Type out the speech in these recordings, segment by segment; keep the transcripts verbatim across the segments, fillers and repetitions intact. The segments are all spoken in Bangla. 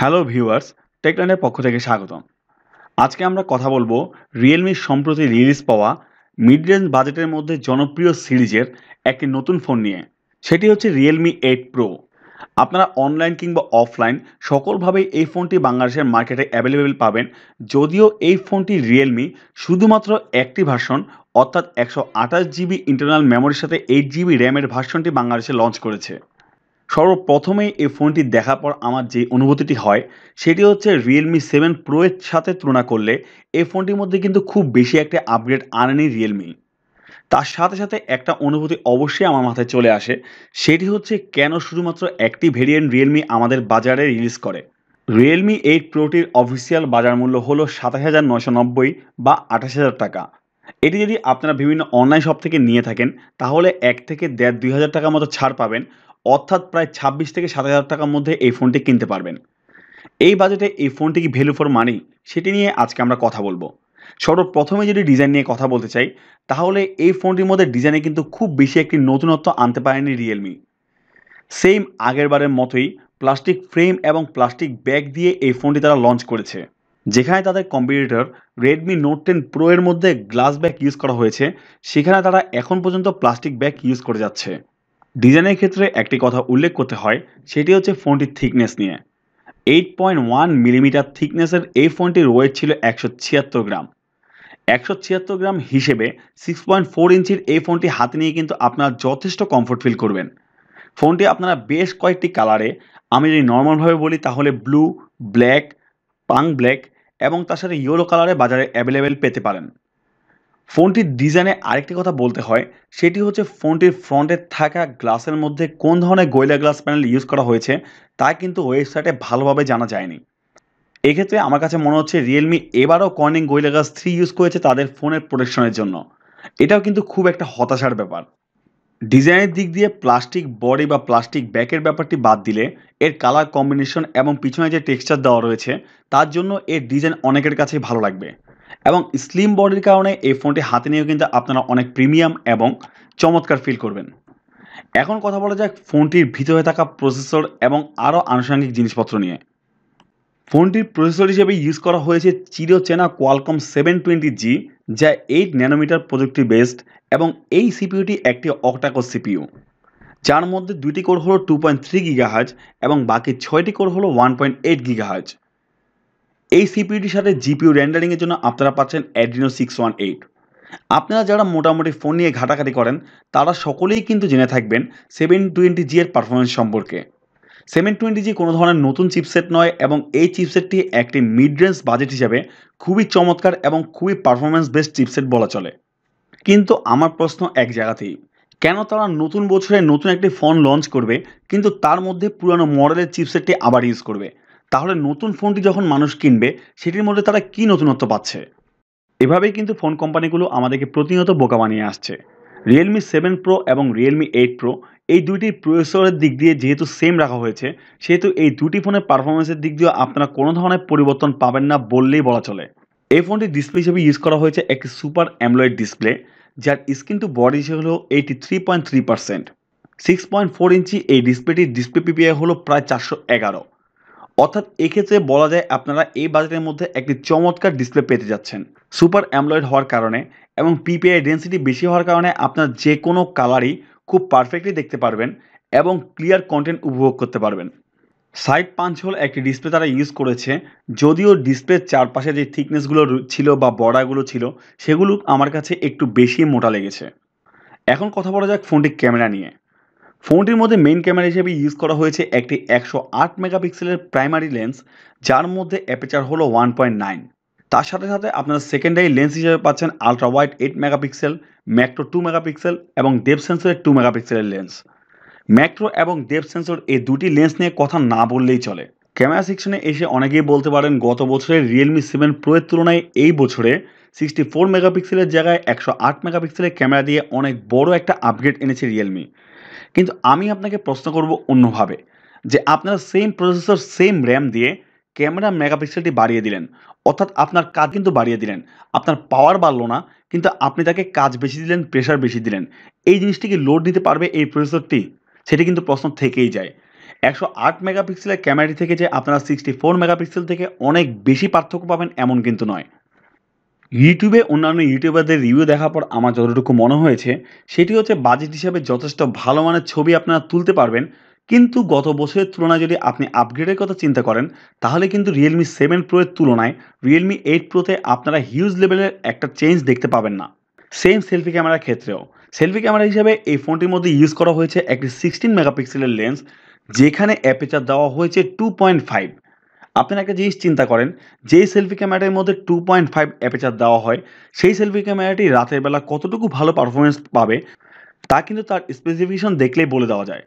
হ্যালো ভিউয়ার্স, টেকল্যান্ডের পক্ষ থেকে স্বাগতম। আজকে আমরা কথা বলবো রিয়েলমির সম্প্রতি রিলিজ পাওয়া মিড রেঞ্জ বাজেটের মধ্যে জনপ্রিয় সিরিজের একটি নতুন ফোন নিয়ে। সেটি হচ্ছে রিয়েলমি এইট প্রো। আপনারা অনলাইন কিংবা অফলাইন সকলভাবেই এই ফোনটি বাংলাদেশের মার্কেটে অ্যাভেলেবেল পাবেন। যদিও এই ফোনটি রিয়েলমি শুধুমাত্র একটি ভার্সন অর্থাৎ একশো আঠাশ জিবি ইন্টারনাল মেমোরির সাথে এইট জিবি র্যামের ভার্সনটি বাংলাদেশে লঞ্চ করেছে। সর্বপ্রথমেই এই ফোনটি দেখার পর আমার যে অনুভূতিটি হয় সেটি হচ্ছে রিয়েলমি সেভেন প্রো এর সাথে তুলনা করলে এই ফোনটির মধ্যে কিন্তু খুব বেশি একটা আপগ্রেড আনেনি রিয়েলমি। তার সাথে সাথে একটা অনুভূতি অবশ্যই আমার মাথায় চলে আসে, সেটি হচ্ছে কেন শুধুমাত্র একটি ভেরিয়েন্ট রিয়েলমি আমাদের বাজারে রিলিজ করে। রিয়েলমি এইট প্রোটির অফিসিয়াল বাজার মূল্য হলো সাতাশ হাজার নয়শো নব্বই বা আঠাশ হাজার টাকা। এটি যদি আপনারা বিভিন্ন অনলাইন শপ থেকে নিয়ে থাকেন তাহলে এক থেকে দেড় দুই হাজার টাকার মতো ছাড় পাবেন, অর্থাৎ প্রায় ছাব্বিশ থেকে সাত হাজার টাকার মধ্যে এই ফোনটি কিনতে পারবেন। এই বাজেটে এই ফোনটি কি ভ্যালু ফর মানি, সেটি নিয়ে আজকে আমরা কথা বলবো। সর্বপ্রথমে যদি ডিজাইন নিয়ে কথা বলতে চাই তাহলে এই ফোনটির মধ্যে ডিজাইনে কিন্তু খুব বেশি একটি নতুনত্ব আনতে পারেনি রিয়েলমি। সেম আগেরবারের মতোই প্লাস্টিক ফ্রেম এবং প্লাস্টিক ব্যাগ দিয়ে এই ফোনটি তারা লঞ্চ করেছে, যেখানে তাদের competitor Redmi note ten pro এর মধ্যে গ্লাস ব্যাগ ইউজ করা হয়েছে, সেখানে তারা এখন পর্যন্ত প্লাস্টিক ব্যাগ ইউজ করে যাচ্ছে। ডিজাইনের ক্ষেত্রে একটি কথা উল্লেখ করতে হয়, সেটি হচ্ছে ফোনটির থিকনেস নিয়ে। এইট পয়েন্ট ওয়ান মিলিমিটার থিকনেসের এই ফোনটির ওয়েট ছিল একশো ছিয়াত্তর গ্রাম। একশো ছিয়াত্তর গ্রাম হিসেবে সিক্স পয়েন্ট ফোর ইঞ্চির এই ফোনটি হাতে নিয়ে কিন্তু আপনারা যথেষ্ট কমফোর্ট ফিল করবেন। ফোনটি আপনারা বেশ কয়েকটি কালারে, আমি যদি নর্মালভাবে বলি তাহলে ব্লু, ব্ল্যাক, পাং ব্ল্যাক এবং তার সাথে ইয়েলো কালারে বাজারে অ্যাভেলেবেল পেতে পারেন। ফোনটির ডিজাইনে আরেকটি কথা বলতে হয়, সেটি হচ্ছে ফোনটির ফ্রন্টে থাকা গ্লাসের মধ্যে কোন ধরনের গোয়েলা গ্লাস প্যানেল ইউজ করা হয়েছে তা কিন্তু ওয়েবসাইটে ভালোভাবে জানা যায়নি। এক্ষেত্রে আমার কাছে মনে হচ্ছে রিয়েলমি এবারও Corning Gorilla glass three use করেছে তাদের ফোনের প্রোটেকশনের জন্য। এটাও কিন্তু খুব একটা হতাশার ব্যাপার। ডিজাইনের দিক দিয়ে প্লাস্টিক বডি বা প্লাস্টিক ব্যাকের ব্যাপারটি বাদ দিলে এর কালার কম্বিনেশন এবং পিছনে যে টেক্সচার দেওয়া রয়েছে তার জন্য এর ডিজাইন অনেকের কাছেই ভালো লাগবে, এবং স্লিম বডির কারণে এই ফোনটি হাতে নিয়েও কিন্তু আপনারা অনেক প্রিমিয়াম এবং চমৎকার ফিল করবেন। এখন কথা বলা যাক ফোনটির ভিতরে থাকা প্রসেসর এবং আরও আনুষঙ্গিক জিনিসপত্র নিয়ে। ফোনটির প্রসেসর হিসেবে ইউজ করা হয়েছে চিরচেনা কোয়ালকম সেভেন টোয়েন্টি জি, যা এইট ন্যানোমিটার প্রযুক্তি বেসড, এবং এই সিপিইউটি একটি অক্টাকোর সিপিইউ, যার মধ্যে দুইটি কোর হলো টু পয়েন্ট থ্রি গিগাহার্জ এবং বাকি ছয়টি কোর হলো ওয়ান পয়েন্ট এইট গিগাহার্জ। এই সিপিইউটির সাথে জিপিইউ রেন্ডারিংয়ের জন্য আপনারা পাচ্ছেন অ্যাড্রিনো সিক্স ওয়ান এইট। আপনারা যারা মোটামুটি ফোন নিয়ে ঘাটাঘাটি করেন তারা সকলেই কিন্তু জেনে থাকবেন সেভেন টোয়েন্টি জি এর পারফরমেন্স সম্পর্কে। সেভেন টোয়েন্টি জি কোনো ধরনের নতুন চিপসেট নয়, এবং এই চিপসেটটি একটি মিড রেঞ্জ বাজেট হিসাবে খুবই চমৎকার এবং খুবই পারফরমেন্স বেসড চিপসেট বলা চলে। কিন্তু আমার প্রশ্ন এক জায়গাতেই, কেন তারা নতুন বছরে নতুন একটি ফোন লঞ্চ করবে কিন্তু তার মধ্যে পুরানো মডেলের চিপসেটটি আবার ইউজ করবে? তাহলে নতুন ফোনটি যখন মানুষ কিনবে সেটির মধ্যে তারা কী নতুনত্ব পাচ্ছে? এভাবেই কিন্তু ফোন কোম্পানিগুলো আমাদেরকে প্রতিনিয়ত বোকা বানিয়ে আসছে। রিয়েলমি সেভেন প্রো এবং রিয়েলমি এইট প্রো এই দুইটি প্রসেসরের দিক দিয়ে যেহেতু সেম রাখা হয়েছে, সেহেতু এই দুটি ফোনের পারফরমেন্সের দিক দিয়ে আপনারা কোনো ধরনের পরিবর্তন পাবেন না বললেই বলা চলে। এই ফোনটির ডিসপ্লে হিসেবে ইউজ করা হয়েছে একটি সুপার অ্যামোলেড ডিসপ্লে, যার স্ক্রিন টু বডি হিসেবে হলো eighty three point three percent six point four inch এই ডিসপ্লেটির ডিসপ্লে পিপিআই হলো প্রায় চারশো এগারো অর্থাৎ এক্ষেত্রে বলা যায় আপনারা এই বাজেটের মধ্যে একটি চমৎকার ডিসপ্লে পেতে যাচ্ছেন। সুপার অ্যামোলেড হওয়ার কারণে এবং পিপিআই ডেন্সিটি বেশি হওয়ার কারণে আপনার যে কোনো কালারই খুব পারফেক্টলি দেখতে পারবেন এবং ক্লিয়ার কন্টেন্ট উপভোগ করতে পারবেন। সাইড পাঞ্চ হোল একটি ডিসপ্লে তারা ইউজ করেছে, যদিও ডিসপ্লের চারপাশে যে থিকনেসগুলো ছিল বা বর্ডারগুলো ছিল সেগুলো আমার কাছে একটু বেশি মোটা লেগেছে। এখন কথা বলা যাক ফোনটির ক্যামেরা নিয়ে। ফোনটির মধ্যে মেইন ক্যামেরা হিসেবে ইউজ করা হয়েছে একটি একশো আট মেগাপিক্সেলের প্রাইমারি লেন্স, যার মধ্যে অ্যাপারচার হলো ওয়ান পয়েন্ট নাইন। তার সাথে সাথে আপনারা সেকেন্ডারি লেন্স হিসেবে পাচ্ছেন ultra wide eight megapixel, macro two megapixel এবং ডেপথ সেন্সরের টু মেগাপিক্সেলের লেন্স। ম্যাক্রো এবং ডেপথ সেন্সর এই দুটি লেন্স নিয়ে কথা না বললেই চলে। ক্যামেরা সেকশনে এসে অনেকেই বলতে পারেন গত বছরের রিয়েলমি সেভেন প্রো এর তুলনায় এই বছরে সিক্সটি ফোর মেগাপিক্সেলের জায়গায় একশো আট মেগাপিক্সেলের ক্যামেরা দিয়ে অনেক বড় একটা আপগ্রেড এনেছে রিয়েলমি। কিন্তু আমি আপনাকে প্রশ্ন করব অন্যভাবে, যে আপনারা সেম প্রসেসর সেম র্যাম দিয়ে ক্যামেরা মেগাপিক্সেলটি বাড়িয়ে দিলেন, অর্থাৎ আপনার কাজ কিন্তু বাড়িয়ে দিলেন, আপনার পাওয়ার বাড়লো না কিন্তু আপনি তাকে কাজ বেশি দিলেন, প্রেশার বেশি দিলেন। এই জিনিসটি কি লোড নিতে পারবে এই প্রসেসরটি? সেটি কিন্তু প্রশ্ন থেকেই যায়। एक सौ आठ মেগাপিক্সেলের ক্যামেরাটি থেকে যে আপনারা चौंसठ মেগাপিক্সেল থেকে অনেক বেশি পার্থক্য পাবেন এমন কিন্তু নয়। ইউটিউবে অন্যান্য ইউটিউবারদের রিভিউ দেখার পর আমার যতটুকু মনে হয়েছে সেটি হচ্ছে বাজেট হিসাবে যথেষ্ট ভালো মানের ছবি আপনারা তুলতে পারবেন, কিন্তু গত বছরের তুলনায় যদি আপনি আপগ্রেডের কথা চিন্তা করেন তাহলে কিন্তু রিয়েলমি সেভেন প্রো এর তুলনায় রিয়েলমি এইট প্রোতে আপনারা হিউজ লেভেলের একটা চেঞ্জ দেখতে পাবেন না। সেম সেলফি ক্যামেরার ক্ষেত্রেও সেলফি ক্যামেরা হিসাবে এই ফোনটির মধ্যে ইউজ করা হয়েছে একটি সিক্সটিন মেগাপিক্সেলের লেন্স, যেখানে অ্যাপারচার দেওয়া হয়েছে টু পয়েন্ট ফাইভ। আপনারা একটা জিনিস চিন্তা করেন, যেই সেলফি ক্যামেরাটির মধ্যে টু পয়েন্ট ফাইভ অ্যাপারচার দেওয়া হয় সেই সেলফি ক্যামেরাটি রাতের বেলা কতটুকু ভালো পারফরমেন্স পাবে তা কিন্তু তার স্পেসিফিকেশন দেখলেই বলে দেওয়া যায়।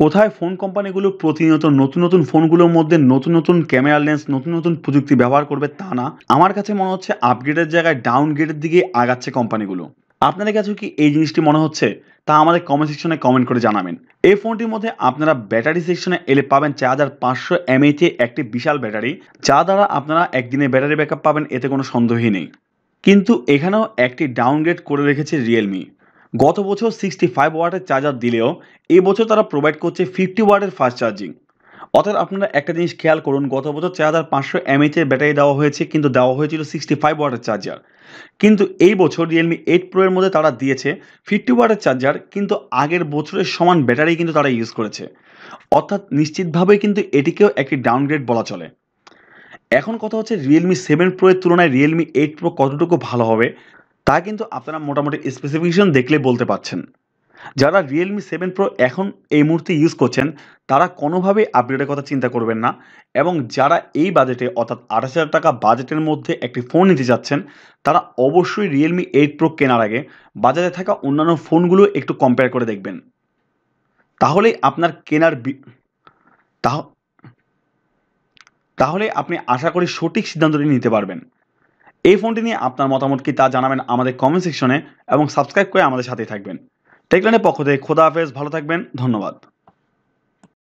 কোথায় ফোন কোম্পানিগুলো প্রতিনিয়ত নতুন নতুন ফোনগুলোর মধ্যে নতুন নতুন ক্যামেরা লেন্স নতুন নতুন প্রযুক্তি ব্যবহার করবে তা না, আমার কাছে মনে হচ্ছে আপগ্রেডের জায়গায় ডাউনগ্রেডের দিকে আগাচ্ছে কোম্পানিগুলো। আপনাদের কাছে কি এই জিনিসটি মনে হচ্ছে তা আমাদের কমেন্ট সেকশনে কমেন্ট করে জানাবেন। এই ফোনটির মধ্যে আপনারা ব্যাটারি সেকশনে এলে পাবেন চার হাজার পাঁচশো এমএএইচ এর একটি বিশাল ব্যাটারি, যা দ্বারা আপনারা একদিনে ব্যাটারি ব্যাকআপ পাবেন, এতে কোনো সন্দেহই নেই। কিন্তু এখানেও একটি ডাউনগ্রেড করে রেখেছে রিয়েলমি। গত বছর সিক্সটি ফাইভ ওয়াটের চার্জার দিলেও এবছর তারা প্রোভাইড করছে ফিফটি ওয়াটের ফাস্ট চার্জিং। অর্থাৎ আপনারা একটা জিনিস খেয়াল করুন, গত বছর চার হাজার পাঁচশো এমএএইচ এর ব্যাটারি দেওয়া হয়েছে, কিন্তু দেওয়া হয়েছিল সিক্সটি ফাইভ ওয়াটের চার্জার। কিন্তু এই বছর রিয়েলমি এইট প্রো এর মধ্যে তারা দিয়েছে ফিফটি ওয়াটের চার্জার, কিন্তু আগের বছরের সমান ব্যাটারি কিন্তু তারা ইউজ করেছে। অর্থাৎ নিশ্চিতভাবে কিন্তু এটিকেও একটি ডাউনগ্রেড বলা চলে। এখন কথা হচ্ছে রিয়েলমি সেভেন প্রো এর তুলনায় রিয়েলমি এইট প্রো কতটুকু ভালো হবে তা কিন্তু আপনারা মোটামুটি স্পেসিফিকেশন দেখলে বলতে পারছেন। যারা রিয়েলমি সেভেন প্রো এখন এই মুহূর্তে ইউজ করছেন তারা কোনোভাবেই আপগ্রেডের কথা চিন্তা করবেন না, এবং যারা এই বাজেটে অর্থাৎ আঠাশ হাজার টাকা বাজেটের মধ্যে একটি ফোন নিতে যাচ্ছেন তারা অবশ্যই রিয়েলমি এইট প্রো কেনার আগে বাজারে থাকা অন্যান্য ফোনগুলো একটু কম্পেয়ার করে দেখবেন। তাহলে আপনার কেনার তাহলে আপনি আশা করি সঠিক সিদ্ধান্তটি নিতে পারবেন। এই ফোনটি নিয়ে আপনার মতামত কি তা জানাবেন আমাদের কমেন্ট সেকশনে, এবং সাবস্ক্রাইব করে আমাদের সাথেই থাকবেন। টেকলানের পক্ষ থেকে খোদা হাফেজ, ভালো থাকবেন, ধন্যবাদ।